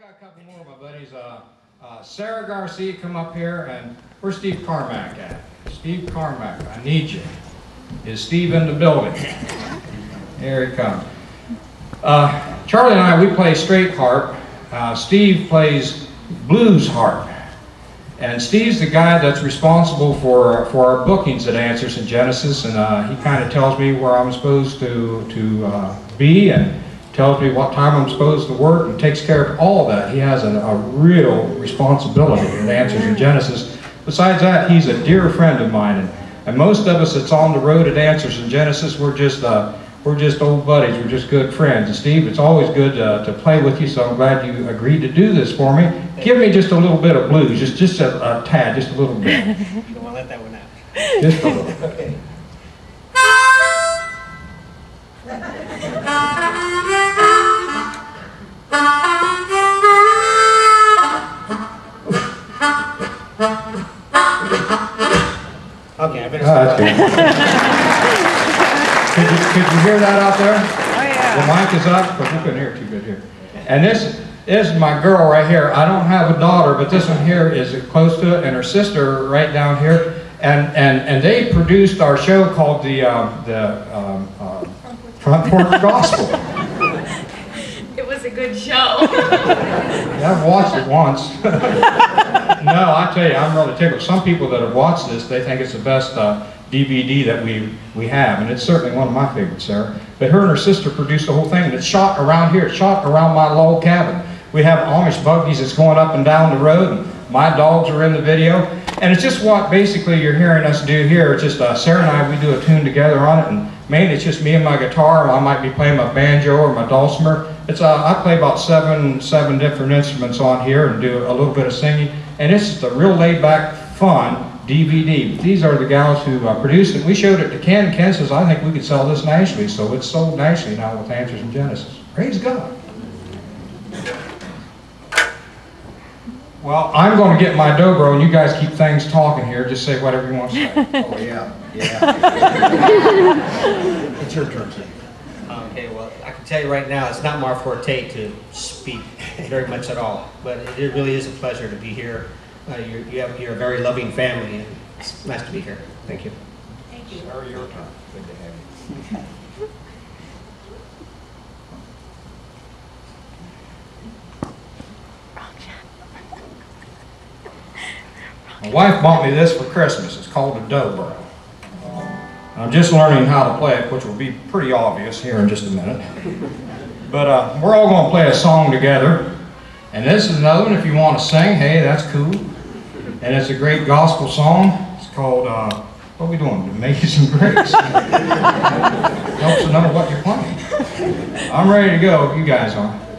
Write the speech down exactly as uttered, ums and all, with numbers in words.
got a couple more of my buddies. Uh, uh, Sarah Garcia, come up here, and where's Steve Carmack at? Steve Carmack, I need you. Is Steve in the building? Here he comes. Uh, Charlie and I, we play straight harp. Uh, Steve plays blues harp. And Steve's the guy that's responsible for for our bookings at Answers in Genesis, and uh, he kind of tells me where I'm supposed to to uh, be, and tells me what time I'm supposed to work, and takes care of all that. He has a, a real responsibility at Answers in Genesis. Besides that, he's a dear friend of mine, and, and most of us that's on the road at Answers in Genesis, we're just uh, we're just old buddies, we're just good friends. And Steve, it's always good uh, to play with you, so I'm glad you agreed to do this for me. Give me just a little bit of blues, just just a, a tad, just a little bit. You don't want to let that one out. Just a little bit. Okay. Okay, I better stop. Oh, could, you, could you hear that out there? Oh, yeah. The mic is up, but you couldn't hear it too good here. And this... This is my girl right here. I don't have a daughter, but this one here is close to it, and her sister right down here. And and and they produced our show called the um, the um, uh, Front Porch Gospel. It was a good show. Yeah, I've watched it once. No, I tell you, I'm really tickled. Some people that have watched this, they think it's the best uh, D V D that we we have, and it's certainly one of my favorites, Sarah. But her and her sister produced the whole thing, and it's shot around here. It's shot around my log cabin. We have Amish buggies that's going up and down the road, and my dogs are in the video. And it's just what basically you're hearing us do here. It's just uh, Sarah and I, we do a tune together on it, and mainly it's just me and my guitar. I might be playing my banjo or my dulcimer. It's uh, I play about seven, seven different instruments on here and do a little bit of singing. And it's just a real laid-back, fun D V D. But these are the gals who uh, produced it. We showed it to Ken. Ken says, I think we could sell this nationally. So it's sold nationally now with Answers in Genesis. Praise God. Well, I'm going to get my dobro, and you guys keep things talking here. Just say whatever you want to say. Oh, yeah. Yeah. It's your turn, Steve. Okay, well, I can tell you right now, it's not my forte to speak very much at all. But it really is a pleasure to be here. Uh, you're, you have, you're a very loving family, and it's nice to be here. Thank you. Thank you. Sarah, your turn. Good to have you. My wife bought me this for Christmas. It's called a dobro. I'm just learning how to play it, which will be pretty obvious here in just a minute. But uh, we're all going to play a song together. And this is another one. If you want to sing, hey, that's cool. And it's a great gospel song. It's called, uh, what are we doing? Amazing Grace. Helps to know what you're playing. I'm ready to go if you guys are.